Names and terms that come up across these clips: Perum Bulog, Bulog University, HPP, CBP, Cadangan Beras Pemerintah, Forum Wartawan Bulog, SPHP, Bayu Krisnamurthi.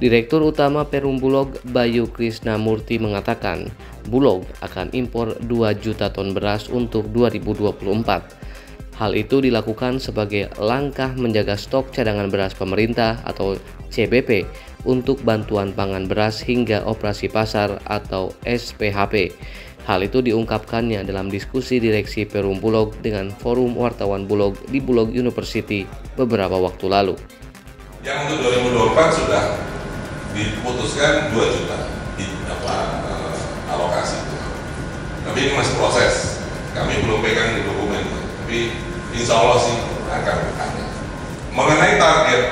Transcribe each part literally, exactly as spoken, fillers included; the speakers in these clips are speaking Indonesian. Direktur Utama Perum Bulog, Bayu Krisnamurthi mengatakan, Bulog akan impor dua juta ton beras untuk dua ribu dua puluh empat. Hal itu dilakukan sebagai langkah menjaga stok cadangan beras pemerintah atau C B P untuk bantuan pangan beras hingga operasi pasar atau S P H P. Hal itu diungkapkannya dalam diskusi direksi Perum Bulog dengan Forum Wartawan Bulog di Bulog University beberapa waktu lalu. Yang untuk dua ribu dua puluh empat sudah diputuskan dua juta di apa, eh, alokasi itu. Tapi ini masih proses, kami belum pegang di dokumen, tapi insya Allah sih akan ada. Mengenai target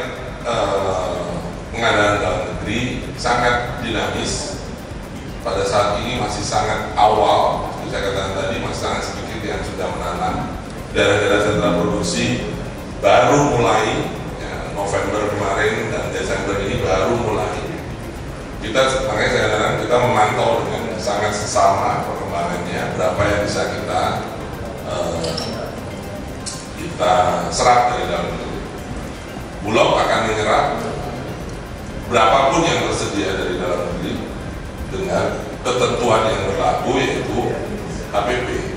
eh, pengadaan dalam negeri, sangat dinamis. Pada saat ini masih sangat awal, seperti saya katakan tadi, masih sangat sedikit yang sudah menanam. Daerah-daerah sentra produksi baru mulai, ya, November kemarin dan Desember ini baru mulai. Kita, makanya saya katakan, kita memantau dengan sangat sesama perkembangannya, berapa yang bisa kita eh, kita serap dari dalam negeri. Bulog akan menyerap berapapun yang tersedia dari dalam negeri dengan ketentuan yang berlaku, yaitu H P P.